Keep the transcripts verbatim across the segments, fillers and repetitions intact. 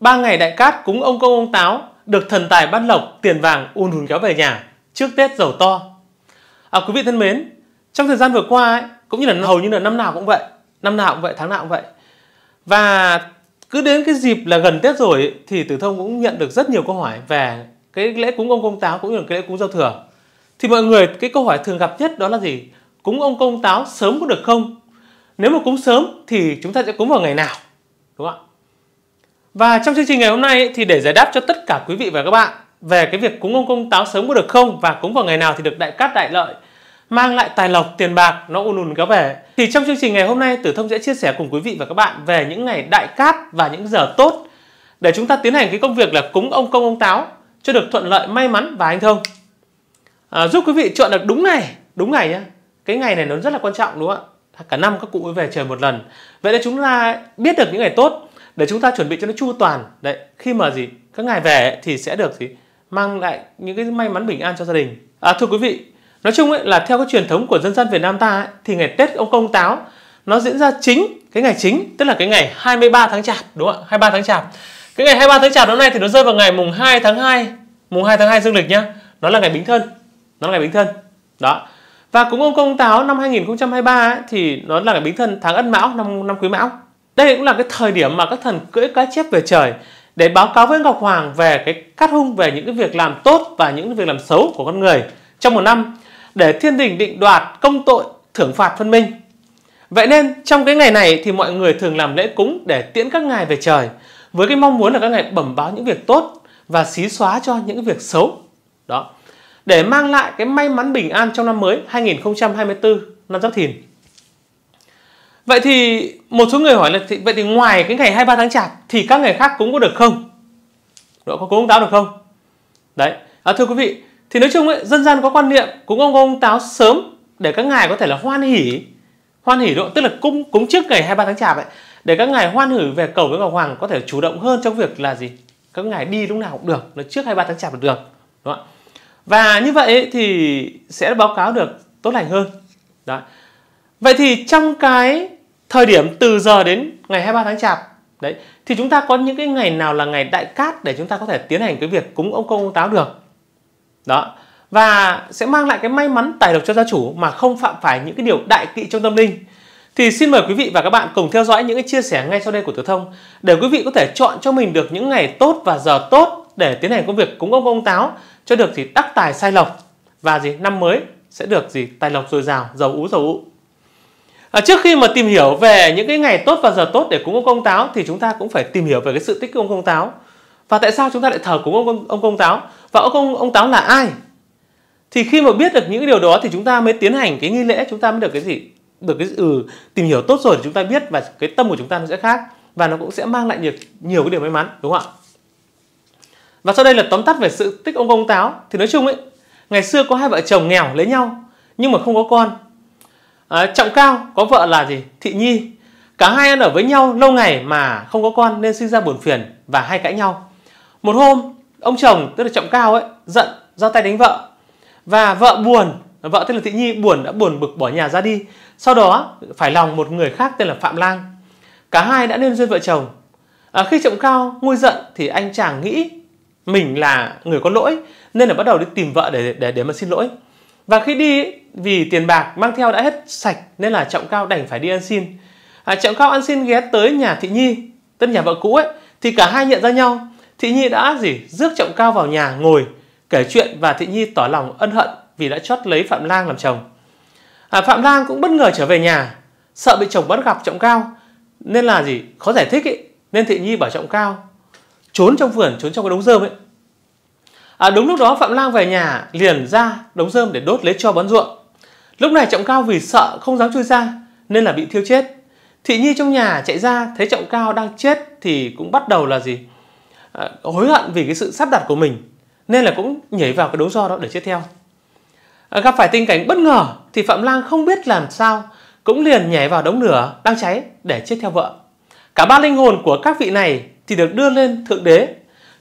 Ba ngày đại cát cúng ông Công ông Táo, được thần tài ban lộc, tiền vàng ùn ùn kéo về nhà trước Tết giàu to. À, quý vị thân mến, trong thời gian vừa qua ấy, cũng như là hầu như là năm nào cũng vậy, năm nào cũng vậy, tháng nào cũng vậy, và cứ đến cái dịp là gần Tết rồi ấy, thì Tử Thông cũng nhận được rất nhiều câu hỏi về cái lễ cúng ông Công Táo cũng như là cái lễ cúng giao thừa. Thì mọi người, cái câu hỏi thường gặp nhất đó là gì? Cúng ông Công Táo sớm có được không? Nếu mà cúng sớm thì chúng ta sẽ cúng vào ngày nào, đúng không ạ? Và trong chương trình ngày hôm nay ấy, thì để giải đáp cho tất cả quý vị và các bạn về cái việc cúng ông Công Táo sớm có được không và cúng vào ngày nào thì được đại cát đại lợi, mang lại tài lộc tiền bạc nó ùn ùn kéo về, thì trong chương trình ngày hôm nay Tử Thông sẽ chia sẻ cùng quý vị và các bạn về những ngày đại cát và những giờ tốt để chúng ta tiến hành cái công việc là cúng ông Công ông Táo cho được thuận lợi, may mắn và hanh thông. À, giúp quý vị chọn được đúng ngày, đúng ngày nhá. Cái ngày này nó rất là quan trọng, đúng không ạ? Cả năm các cụ mới về trời một lần. Vậy nên chúng ta biết được những ngày tốt để chúng ta chuẩn bị cho nó chu toàn. Đấy, khi mà gì các ngài về thì sẽ được gì mang lại những cái may mắn bình an cho gia đình. À, thưa quý vị, nói chung ấy, là theo cái truyền thống của dân gian Việt Nam ta ấy, thì ngày Tết ông Công Táo nó diễn ra chính cái ngày chính, tức là cái ngày hai mươi ba tháng chạp, đúng không ạ? hai mươi ba tháng chạp. Cái ngày hai mươi ba tháng chạp hôm nay thì nó rơi vào ngày mùng hai tháng hai, mùng hai tháng hai dương lịch nhá. Nó là ngày Bính Thân. Nó là ngày Bính Thân. Đó. Và cúng ông Công Táo năm hai nghìn không trăm hai mươi ba ấy, thì nó là ngày Bính Thân, tháng Ất Mão, năm năm Quý Mão. Đây cũng là cái thời điểm mà các thần cưỡi cá chép về trời để báo cáo với Ngọc Hoàng về cái cát hung, về những cái việc làm tốt và những cái việc làm xấu của con người trong một năm, để thiên đình định đoạt công tội, thưởng phạt phân minh. Vậy nên trong cái ngày này thì mọi người thường làm lễ cúng để tiễn các ngài về trời, với cái mong muốn là các ngài bẩm báo những việc tốt và xí xóa cho những việc xấu. Đó, để mang lại cái may mắn bình an trong năm mới hai nghìn không trăm hai mươi tư, năm Giáp Thìn. Vậy thì một số người hỏi là vậy thì ngoài cái ngày hai mươi ba tháng chạp thì các ngày khác cúng có được không? Đó, có cúng ông Táo được không? Đấy, à, thưa quý vị, thì nói chung ấy, dân gian có quan niệm cúng ông Công Táo sớm để các ngài có thể là hoan hỉ, hoan hỉ độ, tức là cúng cúng trước ngày hai mươi ba tháng chạp ấy, để các ngài hoan hỉ về cầu với Ngọc Hoàng, có thể chủ động hơn trong việc là gì các ngài đi lúc nào cũng được, nó trước hai mươi ba tháng chạp được, được, đúng không? Và như vậy ấy, thì sẽ báo cáo được tốt lành hơn. Đó. Vậy thì trong cái thời điểm từ giờ đến ngày hai mươi ba tháng chạp đấy, thì chúng ta có những cái ngày nào là ngày đại cát để chúng ta có thể tiến hành cái việc cúng ông Công ông Táo được. Đó. Và sẽ mang lại cái may mắn tài lộc cho gia chủ mà không phạm phải những cái điều đại kỵ trong tâm linh. Thì xin mời quý vị và các bạn cùng theo dõi những cái chia sẻ ngay sau đây của Tử Thông để quý vị có thể chọn cho mình được những ngày tốt và giờ tốt để tiến hành công việc cúng ông Công ông Táo cho được gì đắc tài sai lộc, và gì năm mới sẽ được gì tài lộc dồi dào, giàu ú giàu ụ. À, trước khi mà tìm hiểu về những cái ngày tốt và giờ tốt để cúng ông Công Táo thì chúng ta cũng phải tìm hiểu về cái sự tích của ông Công Táo và tại sao chúng ta lại thờ cúng ông ông Công Táo và ông ông, ông Táo là ai. Thì khi mà biết được những cái điều đó thì chúng ta mới tiến hành cái nghi lễ, chúng ta mới được cái gì được cái ừ, tìm hiểu tốt rồi thì chúng ta biết, và cái tâm của chúng ta nó sẽ khác và nó cũng sẽ mang lại nhiều nhiều cái điều may mắn, đúng không ạ? Và sau đây là tóm tắt về sự tích ông Công Táo. Thì nói chung ấy, ngày xưa có hai vợ chồng nghèo lấy nhau nhưng mà không có con. À, Trọng Cao có vợ là gì Thị Nhi. Cả hai ăn ở với nhau lâu ngày mà không có con nên sinh ra buồn phiền và hay cãi nhau. Một hôm ông chồng, tức là Trọng Cao ấy, giận ra tay đánh vợ, và vợ buồn, vợ tên là Thị Nhi buồn đã buồn bực bỏ nhà ra đi. Sau đó phải lòng một người khác tên là Phạm Lang. Cả hai đã nên duyên vợ chồng. À, khi Trọng Cao nguôi giận thì anh chàng nghĩ mình là người có lỗi nên là bắt đầu đi tìm vợ để để để mà xin lỗi. Và khi đi ấy, vì tiền bạc mang theo đã hết sạch nên là Trọng Cao đành phải đi ăn xin. À, Trọng Cao ăn xin ghé tới nhà Thị Nhi, tên nhà vợ cũ ấy, thì cả hai nhận ra nhau. Thị Nhi đã gì rước Trọng Cao vào nhà ngồi kể chuyện, và Thị Nhi tỏ lòng ân hận vì đã chót lấy Phạm Lang làm chồng. À, Phạm Lang cũng bất ngờ trở về nhà, sợ bị chồng bắt gặp Trọng Cao nên là gì khó giải thích ấy, nên Thị Nhi bảo Trọng Cao trốn trong vườn, trốn trong cái đống rơm ấy. À, đúng lúc đó Phạm Lang về nhà liền ra đống rơm để đốt lấy tro bón ruộng. Lúc này Trọng Cao vì sợ không dám chui ra nên là bị thiêu chết. Thị Nhi trong nhà chạy ra thấy Trọng Cao đang chết thì cũng bắt đầu là gì à, hối hận vì cái sự sắp đặt của mình nên là cũng nhảy vào cái đống tro đó để chết theo. À, gặp phải tình cảnh bất ngờ thì Phạm Lang không biết làm sao cũng liền nhảy vào đống lửa đang cháy để chết theo vợ. Cả ba linh hồn của các vị này thì được đưa lên Thượng Đế.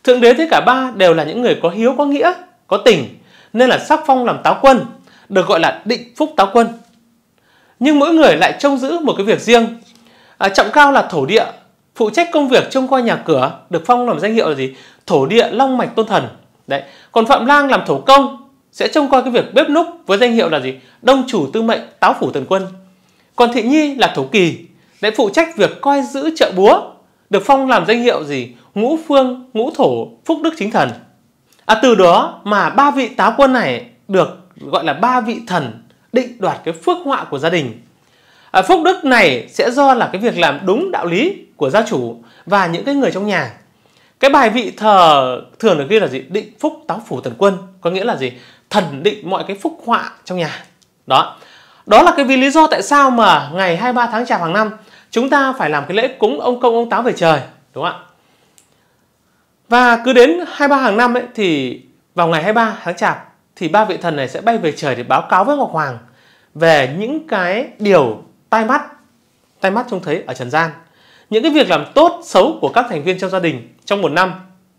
Thượng Đế thấy cả ba đều là những người có hiếu, có nghĩa, có tình nên là sắc phong làm Táo Quân, được gọi là Định Phúc Táo Quân. Nhưng mỗi người lại trông giữ một cái việc riêng. À, Trọng Cao là thổ địa, phụ trách công việc trông coi nhà cửa, được phong làm danh hiệu là gì? Thổ địa long mạch tôn thần. Đấy. Còn Phạm Lang làm thổ công, sẽ trông coi cái việc bếp núc với danh hiệu là gì? Đông chủ tư mệnh, táo phủ thần quân. Còn Thị Nhi là thổ kỳ, đấy, phụ trách việc coi giữ chợ búa, được phong làm danh hiệu gì? Ngũ phương, ngũ thổ, phúc đức chính thần. À, từ đó mà ba vị táo quân này được gọi là ba vị thần định đoạt cái phước họa của gia đình. À, phúc đức này sẽ do là cái việc làm đúng đạo lý của gia chủ và những cái người trong nhà. Cái bài vị thờ thường được ghi là gì? Định phúc táo phủ thần quân, có nghĩa là gì? Thần định mọi cái phúc họa trong nhà. Đó, đó là cái vì lý do tại sao mà ngày hai mươi ba tháng Chạp hàng năm chúng ta phải làm cái lễ cúng ông Công ông Táo về trời, đúng không ạ? Và cứ đến hai mươi ba hàng năm ấy, thì vào ngày hai mươi ba tháng Chạp thì ba vị thần này sẽ bay về trời để báo cáo với Ngọc Hoàng về những cái điều tai mắt, tai mắt trông thấy ở trần gian, những cái việc làm tốt xấu của các thành viên trong gia đình trong một năm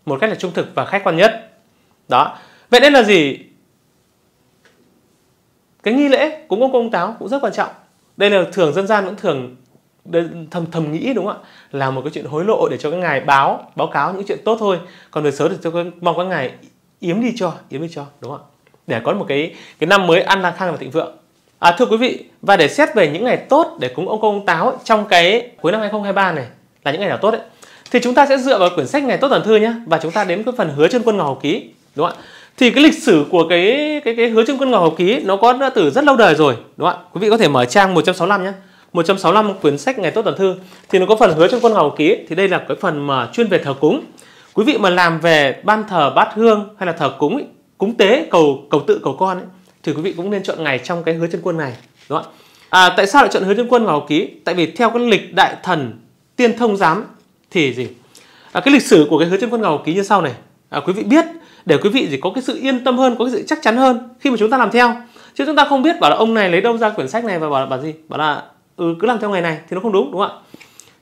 một cách là trung thực và khách quan nhất. Đó, vậy nên là gì? Cái nghi lễ cúng ông Công ông Táo cũng rất quan trọng. Đây là thường dân gian vẫn thường thầm thầm nghĩ, đúng không ạ, là một cái chuyện hối lộ để cho cái ngài báo báo cáo những chuyện tốt thôi, còn việc xấu thì tôi mong các ngài yếm đi cho, yếm đi cho, đúng không ạ, để có một cái cái năm mới an lạc khang và thịnh vượng. À, thưa quý vị, và để xét về những ngày tốt để cúng ông Công ông Táo ấy, trong cái cuối năm hai không hai ba này là những ngày nào tốt ấy, thì chúng ta sẽ dựa vào quyển sách Ngày Tốt Tuần Thư nhé, và chúng ta đến cái phần Hứa Chân Quân Ngọ Hầu Ký, đúng không ạ? Thì cái lịch sử của cái cái cái Hứa Chân Quân Ngọ Hầu Ký nó có từ rất lâu đời rồi, đúng không ạ? Quý vị có thể mở trang một trăm sáu mươi lăm nhé, một trăm sáu mươi lăm quyển sách Ngày Tốt Tuần Thư thì nó có phần Hứa Chân Quân Ngọ Hầu Ký. Thì đây là cái phần mà chuyên về thờ cúng. Quý vị mà làm về ban thờ bát hương hay là thờ cúng ấy, cúng tế cầu cầu tự cầu con ấy, thì quý vị cũng nên chọn ngày trong cái Hứa Chân Quân này, đúng không? À, tại sao lại chọn Hứa Chân Quân Ngọ Hầu Ký? Tại vì theo cái lịch Đại Thần Tiên Thông Giám thì gì? À, cái lịch sử của cái Hứa Chân Quân Ngọ Hầu Ký như sau này. À, quý vị biết để quý vị gì có cái sự yên tâm hơn, có cái sự chắc chắn hơn khi mà chúng ta làm theo, chứ chúng ta không biết bảo là ông này lấy đâu ra quyển sách này và bảo là bảo gì, bảo là ừ, cứ làm theo ngày này thì nó không đúng, đúng không ạ?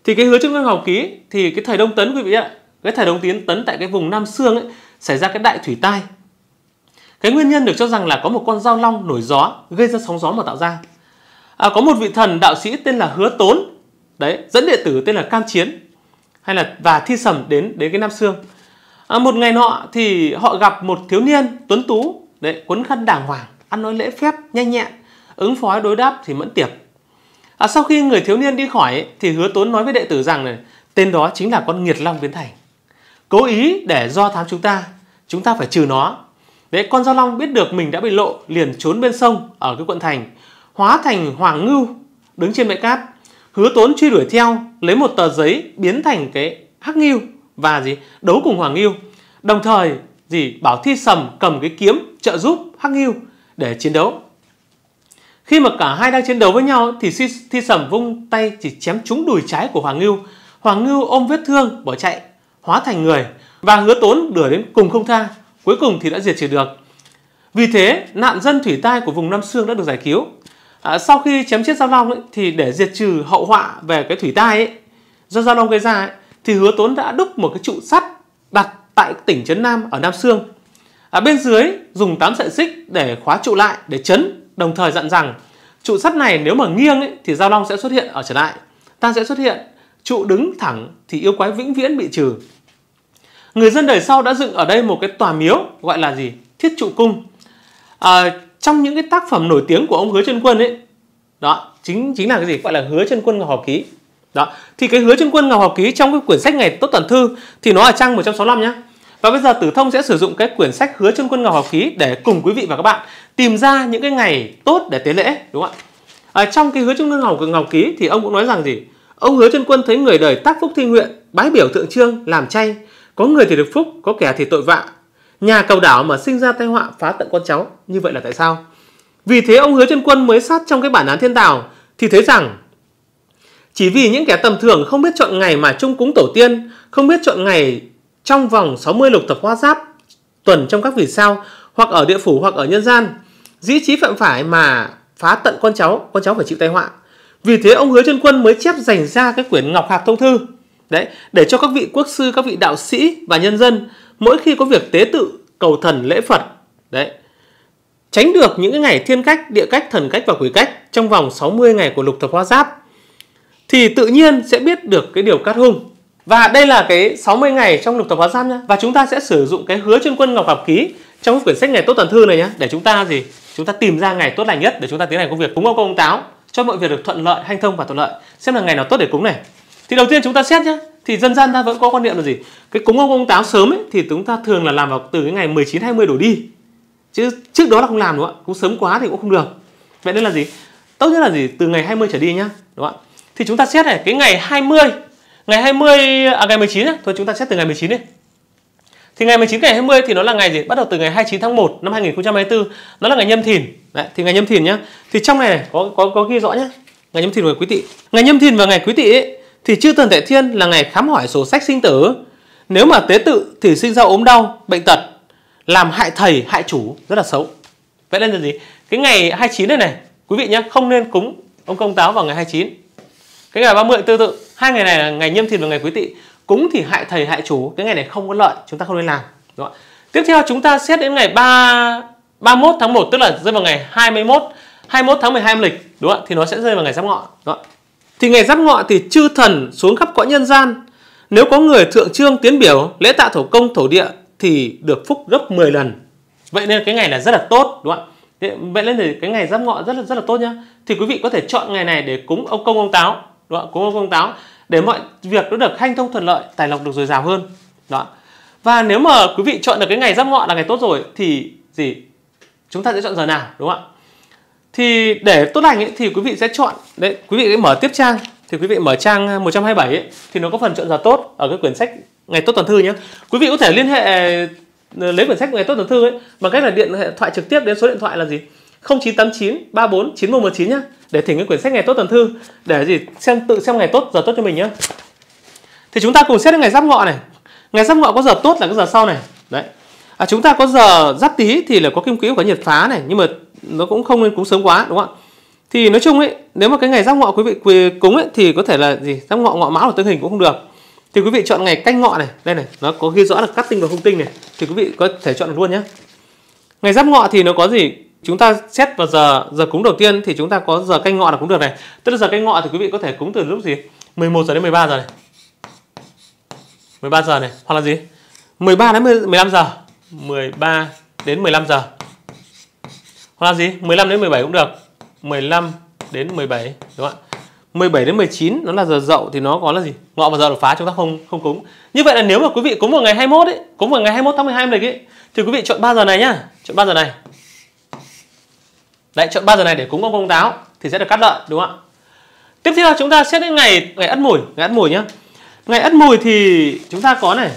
Thì cái Hứa Chân Quân Ngọ Hầu Ký thì cái thời Đông Tấn, quý vị ạ, cái thời Đông Tiến Tấn tại cái vùng Nam Xương ấy, xảy ra cái đại thủy tai. Cái nguyên nhân được cho rằng là có một con dao long nổi gió gây ra sóng gió mà tạo ra. À, có một vị thần đạo sĩ tên là Hứa Tốn đấy dẫn đệ tử tên là Cam Chiến hay là và Thi Sầm đến đến cái Nam Xương. À, một ngày nọ thì họ gặp một thiếu niên tuấn tú đấy, quấn khăn đàng hoàng, ăn nói lễ phép, nhanh nhẹn, ứng phó đối đáp thì mẫn tiệp. À, sau khi người thiếu niên đi khỏi thì Hứa Tốn nói với đệ tử rằng này, tên đó chính là con nghiệt long biến thành, cố ý để do thám chúng ta, chúng ta phải trừ nó. Đấy, con dao long biết được mình đã bị lộ liền trốn bên sông ở cái quận thành, hóa thành hoàng ngưu đứng trên bãi cát. Hứa Tốn truy đuổi theo, lấy một tờ giấy biến thành cái hắc ngưu và gì đấu cùng hoàng ngưu, đồng thời gì bảo Thi Sầm cầm cái kiếm trợ giúp hắc ngưu để chiến đấu. Khi mà cả hai đang chiến đấu với nhau thì Thi Sầm vung tay chỉ chém trúng đùi trái của hoàng ngưu, hoàng ngưu ôm vết thương bỏ chạy hóa thành người, và Hứa Tốn đuổi đến cùng không tha. Cuối cùng thì đã diệt trừ được. Vì thế nạn dân thủy tai của vùng Nam Xương đã được giải cứu. À, sau khi chém chết dao long ấy, thì để diệt trừ hậu họa về cái thủy tai ấy, do dao long gây ra ấy, thì Hứa Tốn đã đúc một cái trụ sắt đặt tại tỉnh trấn Nam ở Nam Xương. À, bên dưới dùng tám sợi xích để khóa trụ lại để chấn, đồng thời dặn rằng trụ sắt này nếu mà nghiêng ấy, thì dao long sẽ xuất hiện ở trở lại, ta sẽ xuất hiện, trụ đứng thẳng thì yêu quái vĩnh viễn bị trừ. Người dân đời sau đã dựng ở đây một cái tòa miếu gọi là gì? Thiết Trụ Cung. À, trong những cái tác phẩm nổi tiếng của ông Hứa Chân Quân ấy, đó chính chính là cái gì? Gọi là Hứa Chân Quân Ngọ Hầu Ký. Đó, thì cái Hứa Chân Quân Ngọ Hầu Ký trong cái quyển sách Ngày Tốt Tuần Thư thì nó ở trang một trăm sáu mươi lăm nhá. Và bây giờ Tử Thông sẽ sử dụng cái quyển sách Hứa Chân Quân Ngọ Hầu Ký để cùng quý vị và các bạn tìm ra những cái ngày tốt để tế lễ, đúng không ạ? À, trong cái Hứa Chân Quân Ngọ Hầu Ký thì ông cũng nói rằng gì? Ông Hứa Chân Quân thấy người đời tác phúc thiên nguyện, bái biểu thượng trương, làm chay. Có người thì được phúc, có kẻ thì tội vạ. Nhà cầu đảo mà sinh ra tai họa phá tận con cháu. Như vậy là tại sao? Vì thế ông Hứa Chân Quân mới sát trong cái bản án thiên tào thì thấy rằng chỉ vì những kẻ tầm thường không biết chọn ngày mà chung cúng tổ tiên, không biết chọn ngày trong vòng sáu mươi lục thập hoa giáp tuần trong các vì sao, hoặc ở địa phủ hoặc ở nhân gian, dĩ trí phạm phải mà phá tận con cháu, con cháu phải chịu tai họa. Vì thế ông Hứa Chân Quân mới chép dành ra cái quyển Ngọc Hạc Thông Thư đấy, để cho các vị quốc sư, các vị đạo sĩ và nhân dân mỗi khi có việc tế tự, cầu thần, lễ Phật đấy, tránh được những cái ngày thiên cách, địa cách, thần cách và quỷ cách trong vòng sáu mươi ngày của lục thập hoa giáp thì tự nhiên sẽ biết được cái điều cát hung Và đây là cái sáu mươi ngày trong lục tập hóa giáp nhá. Và chúng ta sẽ sử dụng cái hứa chuyên quân Ngọc Ngọc Ký trong quyển sách Ngày Tốt Tuần Thư này nhá, để chúng ta gì? Chúng ta tìm ra ngày tốt lành nhất để chúng ta tiến hành công việc cúng ông công ông táo, cho mọi việc được thuận lợi, hanh thông và thuận lợi. Xem là ngày nào tốt để cúng này. Thì đầu tiên chúng ta xét nhá. Thì dân gian ta vẫn có quan niệm là gì? Cái cúng ông công táo sớm ấy thì chúng ta thường là làm vào từ cái ngày mười chín hai mươi đổ đi. Chứ trước đó là không làm, đúng không ạ? Cúng sớm quá thì cũng không được. Vậy nên là gì? Tốt nhất là gì? Từ ngày hai mươi trở đi nhá, đúng không ạ? Thì chúng ta xét này, cái ngày hai mươi ngày hai mươi à, ngày mười chín nhá. Thôi chúng ta xét từ ngày mười chín đi. Thì ngày mười chín ngày hai mươi thì nó là ngày gì? Bắt đầu từ ngày hai mươi chín tháng một năm hai nghìn không trăm hai mươi tư, nó là ngày Nhâm Thìn. Đấy, thì ngày Nhâm Thìn nhá. Thì trong này, này có có có ghi rõ nhá. Ngày Nhâm Thìn và Quý Tỵ. Ngày Nhâm Thìn và ngày Quý Tỵ ấy, thì chư Thần Tệ Thiên là ngày khám hỏi sổ sách sinh tử. Nếu mà tế tự thì sinh ra ốm đau, bệnh tật, làm hại thầy, hại chủ, rất là xấu. Vậy nên là gì? Cái ngày hai mươi chín này này, quý vị nhá, không nên cúng ông công táo vào ngày hai mươi chín. Cái ngày ba mươi tương tự, hai ngày này là ngày Nhâm Thìn và ngày Quý Tỵ. Cúng thì hại thầy hại chủ, cái ngày này không có lợi, chúng ta không nên làm, đúng không? Tiếp theo chúng ta xét đến ngày ba mươi mốt tháng một, tức là rơi vào ngày hai mươi mốt tháng mười hai âm lịch, đúng không? Thì nó sẽ rơi vào ngày Giáp Ngọ, đúng không? Thì ngày Giáp Ngọ thì chư thần xuống khắp cõi nhân gian, nếu có người thượng trương tiến biểu lễ tạ thổ công thổ địa thì được phúc gấp mười lần. Vậy nên cái ngày là rất là tốt, đúng không ạ? Vậy nên thì cái ngày Giáp Ngọ rất là rất là tốt nhá. Thì quý vị có thể chọn ngày này để cúng ông công ông táo, đúng không? Cúng ông công ông táo để mọi việc nó được hanh thông thuận lợi, tài lộc được dồi dào hơn. Đó. Và nếu mà quý vị chọn được cái ngày Giáp Ngọ là ngày tốt rồi thì gì? Chúng ta sẽ chọn giờ nào, đúng không ạ? Thì để tốt lành ấy, thì quý vị sẽ chọn đấy, quý vị mở tiếp trang, thì quý vị mở trang một trăm hai mươi bảy ấy, thì nó có phần chọn giờ tốt ở cái quyển sách Ngày Tốt Tuần Thư nhé. Quý vị có thể liên hệ lấy quyển sách Ngày Tốt Tuần Thư ấy bằng cách là điện thoại trực tiếp đến số điện thoại là gì? không chín tám chín ba bốn chín một một chín nhá, để thỉnh cái quyển sách Ngày Tốt Tuần Thư để gì? Xem tự xem ngày tốt giờ tốt cho mình nhá. Thì chúng ta cùng xét đến ngày Giáp Ngọ này. Ngày Giáp Ngọ có giờ tốt là cái giờ sau này. Đấy. À, chúng ta có giờ Giáp Tý thì là có kim quý của nhiệt phá này, nhưng mà nó cũng không nên cúng sớm quá, đúng không ạ? Thì nói chung ấy, nếu mà cái ngày Giáp Ngọ quý vị cúng ấy thì có thể là gì? Giáp Ngọ Ngọ Mão là tương hình cũng không được. Thì quý vị chọn ngày Canh Ngọ này, đây này, nó có ghi rõ là cát tinh và hung tinh này, thì quý vị có thể chọn luôn nhé. Ngày Giáp Ngọ thì nó có gì? Chúng ta xét vào giờ giờ cúng đầu tiên thì chúng ta có giờ Canh Ngọ là cũng được này. Tức là giờ Canh Ngọ thì quý vị có thể cúng từ lúc gì? mười một giờ đến mười ba giờ này. mười ba giờ này, hoặc là gì? mười ba đến mười lăm giờ. mười ba đến mười lăm giờ. Hoặc là gì? mười lăm đến mười bảy cũng được. mười lăm đến mười bảy, đúng không ạ? mười bảy đến mười chín nó là giờ Dậu thì nó có là gì? Ngọ và giờ đột phá chúng ta không không cúng. Như vậy là nếu mà quý vị cúng vào ngày hai mươi mốt ấy, cúng vào ngày hai mươi mốt tháng mười hai âm lịch ấy, thì quý vị chọn ba giờ này nhá, chọn ba giờ này. Đấy, chọn ba giờ này để cúng ông công táo thì sẽ được cát lợi, đúng không ạ? Tiếp theo chúng ta xét đến ngày ngày Ất Mùi, ngày Ất Mùi nhá. Ngày Ất Mùi thì chúng ta có này.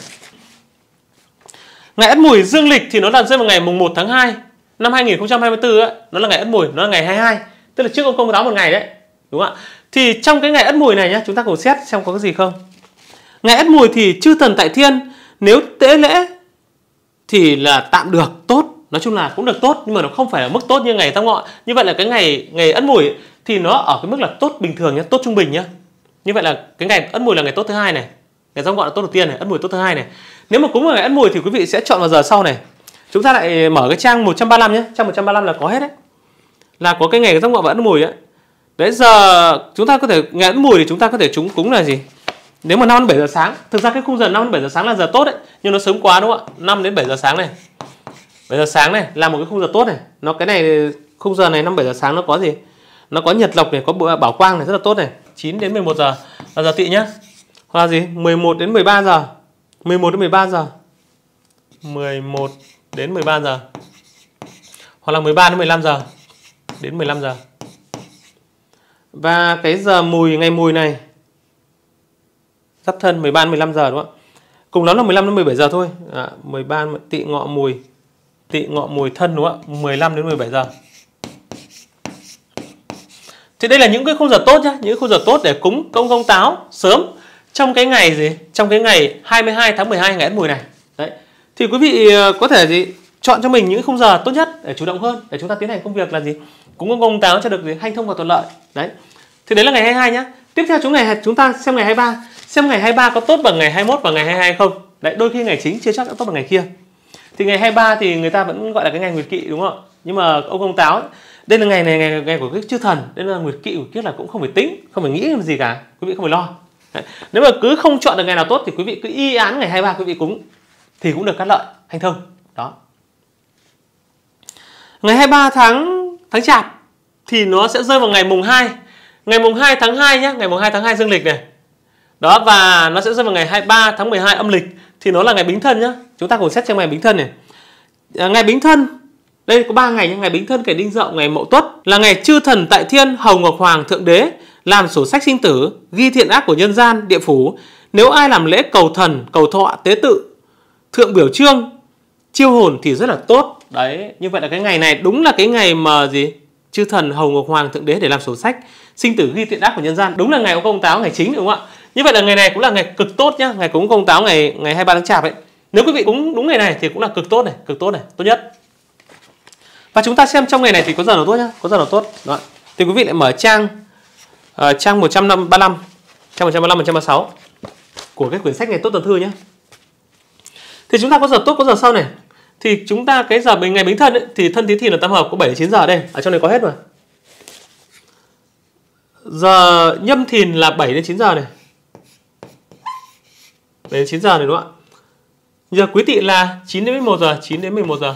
Ngày Ất Mùi dương lịch thì nó là rơi vào ngày mùng một tháng hai năm hai nghìn không trăm hai mươi tư ấy, nó là ngày Ất Mùi, nó là ngày hai mươi hai, tức là trước ông công táo một ngày đấy, đúng không ạ? Thì trong cái ngày Ất Mùi này nhá, chúng ta cùng xét xem có cái gì không. Ngày Ất Mùi thì chư thần tại thiên, nếu tế lễ thì là tạm được tốt, nói chung là cũng được tốt nhưng mà nó không phải là mức tốt như ngày Giáp Ngọ. Như vậy là cái ngày ngày Ất Mùi ấy, thì nó ở cái mức là tốt bình thường nhá, tốt trung bình nhá. Như vậy là cái ngày Ất Mùi là ngày tốt thứ hai này, ngày Giáp Ngọ là tốt đầu tiên này, Ất Mùi tốt thứ hai này. Nếu mà cúng vào ngày Ất Mùi thì quý vị sẽ chọn vào giờ sau này. Chúng ta lại mở cái trang một trăm ba mươi lăm nhé, trang một trăm ba mươi lăm là có hết đấy, là có cái ngày Giáp Ngọ và Ất Mùi ấy. Đấy, giờ chúng ta có thể ngày Ất Mùi thì chúng ta có thể chúng cúng là gì? Nếu mà năm đến bảy giờ sáng, thực ra cái khung giờ năm đến bảy giờ sáng là giờ tốt đấy, nhưng nó sớm quá, đúng không ạ? năm đến bảy giờ sáng này, bảy giờ sáng này là một cái khung giờ tốt này. Nó cái này khung giờ này năm đến bảy giờ sáng nó có gì? Nó có nhiệt lộc này, có bảo quang này, rất là tốt này. chín đến mười một giờ là giờ Tỵ nhá. Hoặc là gì? mười một đến mười ba giờ. mười một đến mười ba giờ. mười một đến mười ba giờ. Hoặc là mười ba đến mười lăm giờ. Đến mười lăm giờ. Và cái giờ Mùi, ngày Mùi này Giáp Thân mười ba đến mười lăm giờ, đúng không? Cùng lắm là mười lăm đến mười bảy giờ thôi. À, mười ba Tỵ Ngọ Mùi, Tỵ Ngọ Mùi Thân, đúng không ạ? mười lăm đến mười bảy giờ. Thì đây là những cái khung giờ tốt nhá, những khung giờ tốt để cúng công công táo sớm trong cái ngày gì? Trong cái ngày hai mươi hai tháng mười hai ngày Ất Mùi này. Đấy. Thì quý vị có thể gì? Chọn cho mình những khung giờ tốt nhất để chủ động hơn, để chúng ta tiến hành công việc là gì? Cúng ông công táo cho được gì? Hanh thông và thuận lợi. Đấy. Thì đấy là ngày hai mươi hai nhá. Tiếp theo chúng này chúng ta xem ngày hai mươi ba, xem ngày hai mươi ba có tốt bằng ngày hai mươi mốt và ngày hai mươi hai không? Đấy, đôi khi ngày chính chưa chắc đã tốt bằng ngày kia. Thì ngày hai mươi ba thì người ta vẫn gọi là cái ngày Nguyệt Kỵ, đúng không ạ? Nhưng mà ông công táo ấy, đây là ngày này ngày ngày của các chư thần, đây là Nguyệt Kỵ của kiếp là cũng không phải tính, không phải nghĩ làm gì cả, quý vị không phải lo. Nếu mà cứ không chọn được ngày nào tốt thì quý vị cứ y án ngày hai mươi ba quý vị cúng thì cũng được cắt lợi hành thông đó. Ngày hai mươi ba tháng tháng Chạp thì nó sẽ rơi vào ngày mùng hai, ngày mùng hai tháng hai nhé, ngày mùng hai tháng hai dương lịch này. Đó, và nó sẽ rơi vào ngày hai mươi ba tháng mười hai âm lịch thì nó là ngày Bính Thân nhá. Chúng ta cùng xét xem ngày Bính Thân này. À, ngày Bính Thân đây có ba ngày nhé. Ngày Bính Thân, ngày Đinh Dậu, ngày Mậu Tuất là ngày chư thần tại thiên, hầu ngọc hoàng thượng đế làm sổ sách sinh tử, ghi thiện ác của nhân gian, địa phủ. Nếu ai làm lễ cầu thần, cầu thọ, tế tự, thượng biểu trương, chiêu hồn thì rất là tốt. Đấy, như vậy là cái ngày này đúng là cái ngày mà gì? Chư thần, hầu ngọc hoàng thượng đế để làm sổ sách sinh tử, ghi thiện ác của nhân gian. Đúng là ngày ông Công Táo, ngày chính đúng không ạ? Như vậy là ngày này cũng là ngày cực tốt nhá, ngày cúng Công Táo ngày ngày hai mươi ba tháng Chạp ấy. Nếu quý vị cúng đúng ngày này thì cũng là cực tốt này, cực tốt này, tốt nhất. Và chúng ta xem trong ngày này thì có giờ nào tốt nhá, có giờ nào tốt. Đó. Thì quý vị lại mở trang uh, trang một trăm ba mươi lăm, trang một trăm ba mươi lăm, một trăm ba mươi sáu của cái quyển sách ngày tốt tuần thư nhá. Thì chúng ta có giờ tốt, có giờ sau này. Thì chúng ta cái giờ ngày Bính Thân ấy, thì Thân Tí Thìn là tam hợp có bảy đến chín giờ đây, ở trong này có hết mà. Giờ Nhâm Thìn là bảy đến chín giờ này. Đến chín giờ này đúng không ạ? Giờ Quý Tỵ là chín đến mười một giờ, chín đến mười một giờ.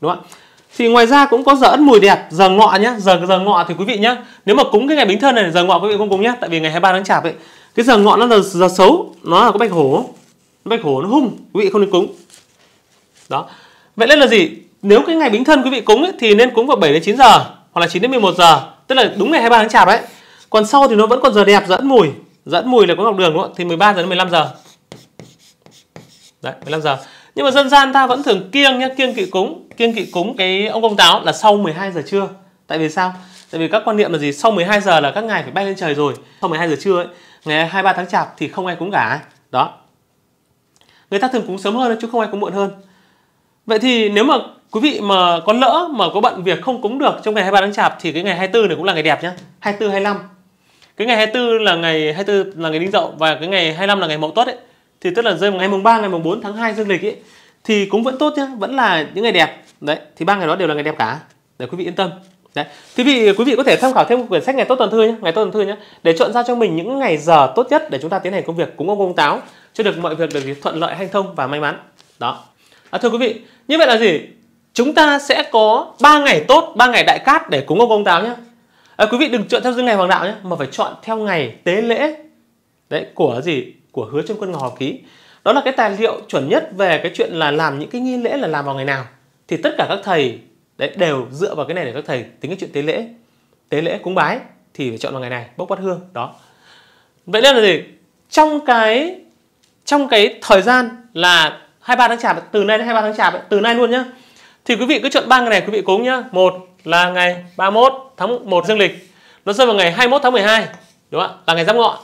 Đúng không ạ? Thì ngoài ra cũng có giờ Ất Mùi đẹp, giờ Ngọ nhá, giờ giờ Ngọ thì quý vị nhá. Nếu mà cúng cái ngày Bính Thân này giờ Ngọ quý vị không cúng nhá, tại vì ngày hai mươi ba tháng Chạp ấy, cái giờ Ngọ nó là giờ xấu, nó là có bạch hổ. Bạch hổ nó hung, quý vị không nên cúng. Đó. Vậy nên là gì? Nếu cái ngày Bính Thân quý vị cúng ấy, thì nên cúng vào bảy đến chín giờ hoặc là chín đến mười một giờ, tức là đúng ngày hai mươi ba tháng Chạp ấy. Còn sau thì nó vẫn còn giờ đẹp, giờ Ất Mùi. Dẫn mùi là có ngọc đường đúng không? Thì mười ba giờ đến mười lăm giờ. Đấy, mười lăm giờ. Nhưng mà dân gian ta vẫn thường kiêng nhá, kiêng kỵ cúng, kiêng kỵ cúng cái ông Công Táo là sau mười hai giờ trưa. Tại vì sao? Tại vì các quan niệm là gì? Sau mười hai giờ là các ngài phải bay lên trời rồi. Sau mười hai giờ trưa ấy, ngày hai mươi ba tháng Chạp thì không ai cúng cả. Đó. Người ta thường cúng sớm hơn chứ không ai cúng muộn hơn. Vậy thì nếu mà quý vị mà có lỡ mà có bận việc không cúng được trong ngày hai mươi ba tháng Chạp thì cái ngày hai mươi tư này cũng là ngày đẹp nhá. hai mươi tư, hai mươi lăm. Cái ngày hai mươi tư là ngày hai mươi tư là ngày Đinh Dậu và cái ngày hai mươi lăm là ngày Mậu Tuất ấy, thì tức là rơi vào ngày mùng ba, ngày mùng bốn tháng hai dương lịch ấy thì cũng vẫn tốt nhá, vẫn là những ngày đẹp. Đấy, thì ba ngày đó đều là ngày đẹp cả. Để quý vị yên tâm. Đấy. Thì vị quý vị có thể tham khảo thêm một quyển sách ngày tốt tuần thư nhé, ngày tốt tuần thư nhé, để chọn ra cho mình những ngày giờ tốt nhất để chúng ta tiến hành công việc cúng ông Công Táo cho được mọi việc được thuận lợi, hanh thông và may mắn. Đó. À, thưa quý vị, như vậy là gì? Chúng ta sẽ có ba ngày tốt, ba ngày đại cát để cúng ông Công Táo nhé. À, quý vị đừng chọn theo dương ngày hoàng đạo nhé, mà phải chọn theo ngày tế lễ đấy của gì của Hứa Trong Quân Ngọ Họp Ký. Đó là cái tài liệu chuẩn nhất về cái chuyện là làm những cái nghi lễ là làm vào ngày nào, thì tất cả các thầy đấy đều dựa vào cái này để các thầy tính cái chuyện tế lễ, tế lễ cúng bái thì phải chọn vào ngày này, bốc bát hương đó. Vậy nên là gì, trong cái trong cái thời gian là hai mươi ba tháng Chạp, từ nay đến hai mươi ba tháng Chạp ấy, từ nay luôn nhá, thì quý vị cứ chọn ba ngày này quý vị cúng nhá. Một là ngày ba mươi mốt tháng một dương lịch, nó rơi vào ngày hai mươi mốt tháng mười hai, đúng không ạ? Là ngày Giáp Ngọ.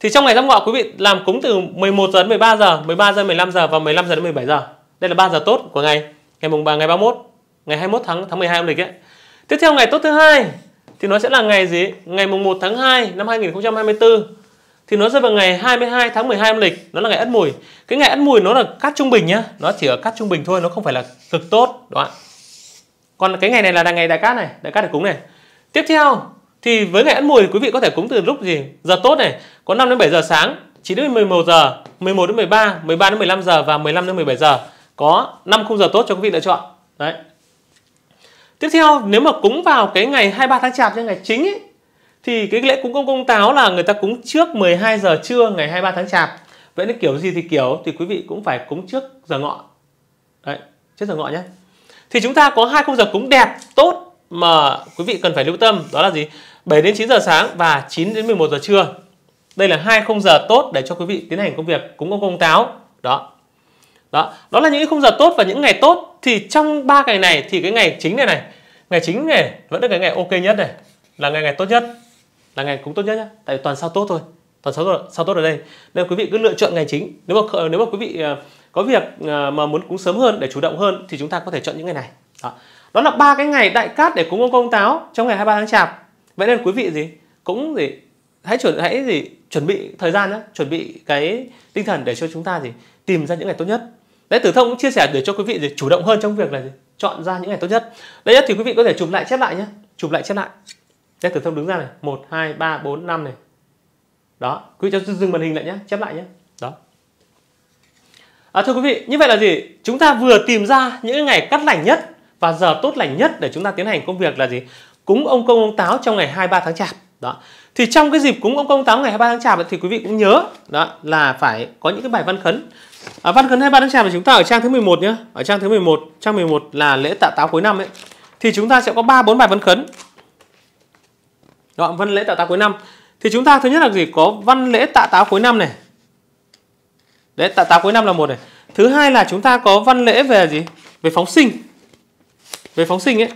Thì trong ngày Giáp Ngọ quý vị làm cúng từ mười một giờ đến mười ba giờ, mười ba giờ đến mười lăm giờ và mười lăm giờ đến mười bảy giờ. Đây là ba giờ tốt của ngày ngày mùng ba, ngày ba mươi mốt, ngày hai mươi mốt tháng tháng mười hai âm lịch ấy. Tiếp theo ngày tốt thứ hai thì nó sẽ là ngày gì? Ngày mùng một tháng hai năm hai nghìn không trăm hai mươi tư. Thì nó rơi vào ngày hai mươi hai tháng mười hai âm lịch, nó là ngày Ất Mùi. Cái ngày Ất Mùi nó là cát trung bình nhá, nó chỉ ở cát trung bình thôi, nó không phải là cực tốt, đúng không ạ? Còn cái ngày này là ngày đại cát này, đại cát để cúng này. Tiếp theo thì với ngày Ất Mùi quý vị có thể cúng từ lúc gì? Giờ tốt này, có năm đến bảy giờ sáng, chín đến mười một giờ, mười một đến mười ba, mười ba đến mười lăm giờ và mười lăm đến mười bảy giờ. Có năm khung giờ tốt cho quý vị lựa chọn. Đấy. Tiếp theo nếu mà cúng vào cái ngày hai mươi ba tháng Chạp, ngày chính ấy, thì cái lễ cúng ông Công Táo là người ta cúng trước mười hai giờ trưa ngày hai mươi ba tháng Chạp. Vậy nên kiểu gì thì kiểu thì quý vị cũng phải cúng trước giờ Ngọ. Đấy, trước giờ Ngọ nhé. Thì chúng ta có hai khung giờ cúng đẹp tốt mà quý vị cần phải lưu tâm, đó là gì? bảy đến chín giờ sáng và chín đến mười một giờ trưa. Đây là hai khung giờ tốt để cho quý vị tiến hành công việc cúng ông Công Táo. Đó. Đó, đó là những khung giờ tốt và những ngày tốt. Thì trong ba ngày này thì cái ngày chính này này, ngày chính này vẫn là cái ngày ok nhất này, là ngày ngày tốt nhất, là ngày cúng tốt nhất nhá. Tại vì toàn sao tốt thôi, toàn sao tốt, sao tốt ở đây. Nên quý vị cứ lựa chọn ngày chính. Nếu mà nếu mà quý vị có việc mà muốn cúng sớm hơn để chủ động hơn thì chúng ta có thể chọn những ngày này. Đó, đó là ba cái ngày đại cát để cúng ông Công Táo trong ngày hai mươi ba tháng Chạp. Vậy nên quý vị gì cũng gì hãy chuẩn hãy gì chuẩn bị thời gian đó, chuẩn bị cái tinh thần để cho chúng ta gì tìm ra những ngày tốt nhất. Đấy, Tử Thông cũng chia sẻ để cho quý vị gì chủ động hơn trong việc là gì chọn ra những ngày tốt nhất. Đấy, thì quý vị có thể chụp lại chép lại nhé, chụp lại chép lại. Đây, Tử Thông đứng ra này, một hai ba bốn năm này, Đó, quý cháu dừng màn hình lại nhé, chép lại nhé. Đó. À, thưa quý vị, như vậy là gì? Chúng ta vừa tìm ra những ngày cắt lành nhất và giờ tốt lành nhất để chúng ta tiến hành công việc là gì? Cúng ông Công ông Táo trong ngày hai mươi ba tháng chạp. Đó. Thì trong cái dịp cúng ông Công ông Táo ngày hai mươi ba tháng chạp thì quý vị cũng nhớ đó là phải có những cái bài văn khấn. À, văn khấn hai mươi ba tháng chạp thì chúng ta ở trang thứ mười một nhé, ở trang thứ mười một, trang mười một là lễ tạ táo cuối năm ấy. Thì chúng ta sẽ có ba bốn bài văn khấn. Đó, văn lễ tạ táo cuối năm. Thì chúng ta thứ nhất là gì? Có văn lễ tạ táo cuối năm này. Lễ tạ táo cuối năm là một này. Thứ hai là chúng ta có văn lễ về gì? Về phóng sinh. Về phóng sinh ấy.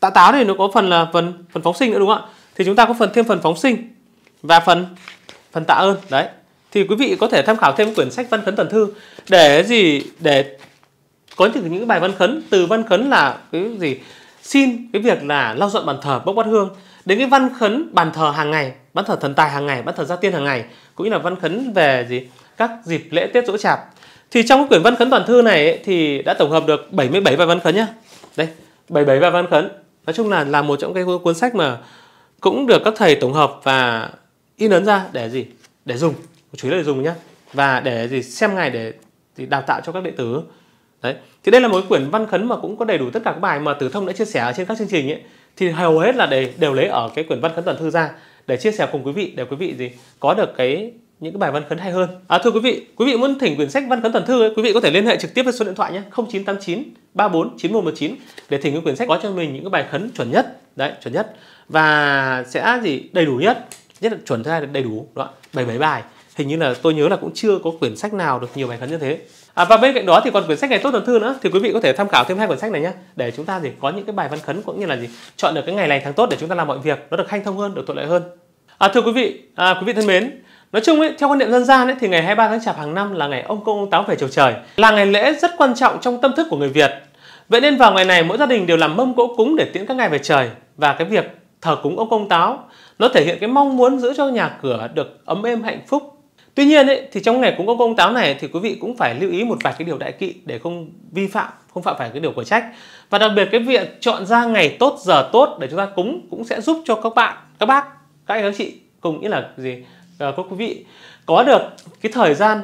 Tạ táo thì nó có phần là phần phần phóng sinh nữa đúng không ạ? Thì chúng ta có phần thêm phần phóng sinh và phần phần tạ ơn. Đấy. Thì quý vị có thể tham khảo thêm quyển sách văn khấn tuần thư để gì? Để có những những bài văn khấn, từ văn khấn là cái gì? Xin cái việc là lau dọn bàn thờ, bốc bát hương, đến cái văn khấn bàn thờ hàng ngày, bàn thờ thần tài hàng ngày, bàn thờ gia tiên hàng ngày, cũng như là văn khấn về gì? Các dịp lễ Tết Dỗ Chạp. Thì trong cái quyển văn khấn toàn thư này ấy, thì đã tổng hợp được bảy mươi bảy bài văn khấn nhá. Đây, bảy mươi bảy bài văn khấn. Nói chung là là một trong cái cuốn sách mà cũng được các thầy tổng hợp và in ấn ra để gì? Để dùng, chủ yếu là để dùng nhá. Và để gì? Xem ngày để thì đào tạo cho các đệ tử. Đấy. Thì đây là một quyển văn khấn mà cũng có đầy đủ tất cả các bài mà Tử Thông đã chia sẻ ở trên các chương trình ấy, thì hầu hết là đều, đều lấy ở cái quyển văn khấn toàn thư ra để chia sẻ cùng quý vị, để quý vị gì có được cái những cái bài văn khấn hay hơn. À, thưa quý vị, quý vị muốn thỉnh quyển sách văn khấn toàn thư ấy, quý vị có thể liên hệ trực tiếp với số điện thoại nhé, không chín tám chín ba bốn chín một một chín để thỉnh quyển sách có cho mình những cái bài khấn chuẩn nhất, đấy, chuẩn nhất và sẽ gì đầy đủ nhất, nhất là chuẩn ra đầy đủ đó, bảy mươi bảy bài. Hình như là tôi nhớ là cũng chưa có quyển sách nào được nhiều bài khấn như thế. À, và bên cạnh đó thì còn quyển sách ngày tốt tuần thư nữa, thì quý vị có thể tham khảo thêm hai quyển sách này nhé, để chúng ta gì có những cái bài văn khấn cũng như là gì chọn được cái ngày lành tháng tốt để chúng ta làm mọi việc nó được hanh thông hơn, được thuận lợi hơn. À, thưa quý vị, à, quý vị thân mến, nói chung ấy, theo quan niệm dân gian ấy, thì ngày hai mươi ba tháng chạp hàng năm là ngày ông Công ông Táo về chầu trời, là ngày lễ rất quan trọng trong tâm thức của người Việt. Vậy nên vào ngày này mỗi gia đình đều làm mâm cỗ cúng để tiễn các ngài về trời, và cái việc thờ cúng ông Công Táo nó thể hiện cái mong muốn giữ cho nhà cửa được ấm êm hạnh phúc. Tuy nhiên ấy, thì trong ngày cúng ông Công ông Táo này thì quý vị cũng phải lưu ý một vài cái điều đại kỵ để không vi phạm, không phạm phải cái điều của trách. Và đặc biệt cái việc chọn ra ngày tốt giờ tốt để chúng ta cúng cũng sẽ giúp cho các bạn, các bác, các anh các chị cùng nghĩa là gì? À, các quý vị có được cái thời gian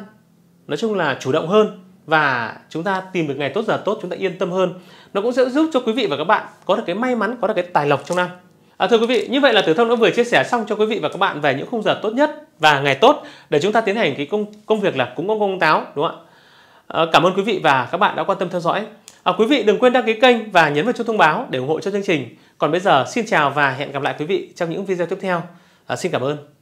nói chung là chủ động hơn, và chúng ta tìm được ngày tốt giờ tốt, chúng ta yên tâm hơn. Nó cũng sẽ giúp cho quý vị và các bạn có được cái may mắn, có được cái tài lộc trong năm. À, thưa quý vị, như vậy là Tử Thông đã vừa chia sẻ xong cho quý vị và các bạn về những khung giờ tốt nhất và ngày tốt để chúng ta tiến hành cái công công việc là cúng ông Công ông Táo, đúng không ạ? À, cảm ơn quý vị và các bạn đã quan tâm theo dõi. À, quý vị đừng quên đăng ký kênh và nhấn vào chuông thông báo để ủng hộ cho chương trình. Còn bây giờ xin chào và hẹn gặp lại quý vị trong những video tiếp theo. À, xin cảm ơn.